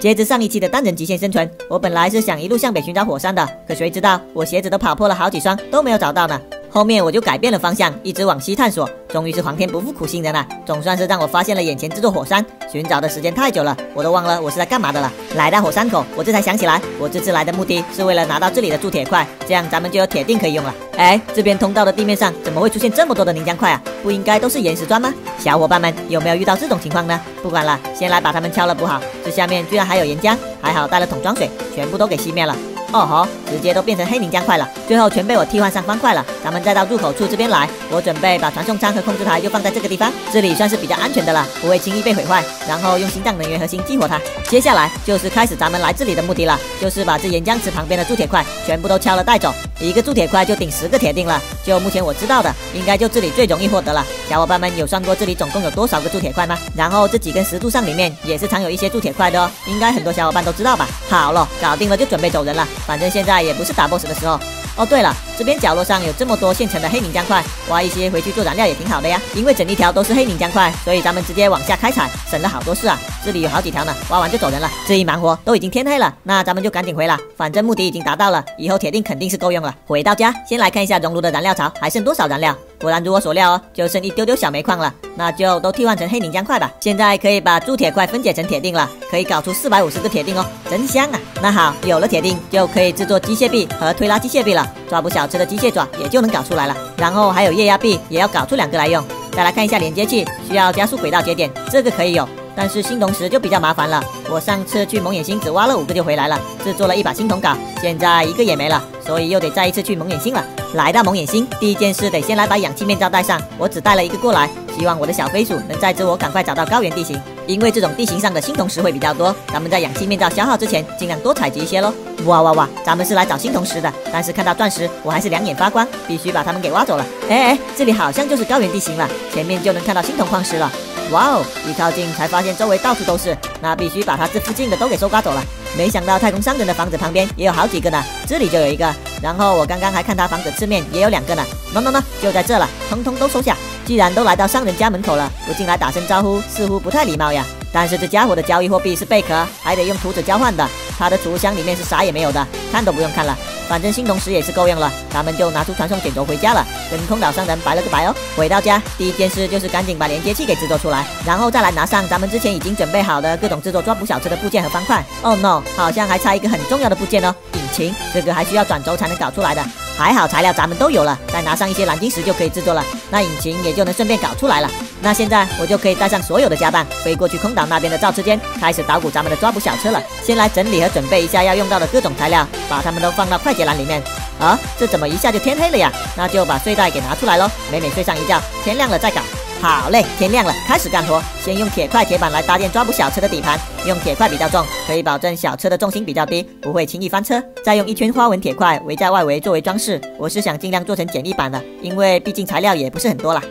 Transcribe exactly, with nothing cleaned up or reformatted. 截至上一期的单人极限生存，我本来是想一路向北寻找火山的，可谁知道我鞋子都跑破了好几双，都没有找到呢。后面我就改变了方向，一直往西探索。终于是皇天不负苦心人啊，总算是让我发现了眼前这座火山。寻找的时间太久了，我都忘了我是来干嘛的了。来到火山口，我这才想起来，我这次来的目的是为了拿到这里的铸铁块，这样咱们就有铁锭可以用了。哎，这边通道的地面上怎么会出现这么多的凝浆块啊？不应该都是岩石砖吗？小伙伴们有没有遇到这种情况呢？不管了，先来把它们敲了补好。这下面居然还有岩浆，还好带了桶装水，全部都给熄灭了。 哦吼，直接都变成黑凝浆块了，最后全被我替换上方块了。咱们再到入口处这边来，我准备把传送舱和控制台就放在这个地方，这里算是比较安全的了，不会轻易被毁坏。然后用心脏能源核心激活它。接下来就是开始咱们来这里的目的了，就是把这岩浆池旁边的铸铁块全部都敲了带走，一个铸铁块就顶十个铁锭了。就目前我知道的，应该就这里最容易获得了。小伙伴们有算过这里总共有多少个铸铁块吗？然后这几根石柱上里面也是藏有一些铸铁块的哦，应该很多小伙伴都知道吧？好了，搞定了就准备走人了。 反正现在也不是打 boss 的时候。哦，对了，这边角落上有这么多现成的黑凝浆块，挖一些回去做燃料也挺好的呀。因为整一条都是黑凝浆块，所以咱们直接往下开采，省了好多事啊。这里有好几条呢，挖完就走人了。这一忙活都已经天黑了，那咱们就赶紧回了，反正目的已经达到了，以后铁定肯定是够用了。回到家，先来看一下熔炉的燃料槽还剩多少燃料。 果然如我所料哦，就剩一丢丢小煤矿了，那就都替换成黑凝浆块吧。现在可以把铸铁块分解成铁锭了，可以搞出四百五十个铁锭哦，真香啊！那好，有了铁锭就可以制作机械臂和推拉机械臂了，抓捕小吃的机械爪也就能搞出来了。然后还有液压臂也要搞出两个来用。再来看一下连接器，需要加速轨道节点，这个可以有。 但是青铜石就比较麻烦了，我上次去蒙眼星只挖了五个就回来了，制作了一把青铜镐，现在一个也没了，所以又得再一次去蒙眼星了。来到蒙眼星，第一件事得先来把氧气面罩戴上，我只带了一个过来，希望我的小飞鼠能载着我赶快找到高原地形，因为这种地形上的青铜石会比较多，咱们在氧气面罩消耗之前，尽量多采集一些咯。哇哇哇，咱们是来找青铜石的，但是看到钻石，我还是两眼发光，必须把它们给挖走了。哎哎，这里好像就是高原地形了，前面就能看到青铜矿石了。 哇哦！ Wow, 一靠近才发现周围到处都是，那必须把它这附近的都给收刮走了。没想到太空商人的房子旁边也有好几个呢，这里就有一个。然后我刚刚还看他房子侧面也有两个呢。no no no， 就在这了，通通都收下。既然都来到商人家门口了，不进来打声招呼似乎不太礼貌呀。但是这家伙的交易货币是贝壳，还得用图纸交换的。他的储物箱里面是啥也没有的，看都不用看了。 反正新铜石也是够用了，咱们就拿出传送卷轴回家了，跟空岛商人拜了个拜哦。回到家，第一件事就是赶紧把连接器给制作出来，然后再来拿上咱们之前已经准备好的各种制作抓捕小车的部件和方块。Oh no， 好像还差一个很重要的部件哦，引擎，这个还需要转轴才能搞出来的。还好材料咱们都有了，再拿上一些蓝晶石就可以制作了，那引擎也就能顺便搞出来了。那现在我就可以带上所有的家当，飞过去空岛那边的造车间，开始捣鼓咱们的抓捕小车了。先来整理和准备一下要用到的各种材料，把它们都放到快。 铁栏里面啊，这怎么一下就天黑了呀？那就把睡袋给拿出来咯，美美睡上一觉，天亮了再搞。好嘞，天亮了，开始干活。先用铁块、铁板来搭建抓捕小车的底盘，用铁块比较重，可以保证小车的重心比较低，不会轻易翻车。再用一圈花纹铁块围在外围作为装饰，我是想尽量做成简易版的，因为毕竟材料也不是很多啦。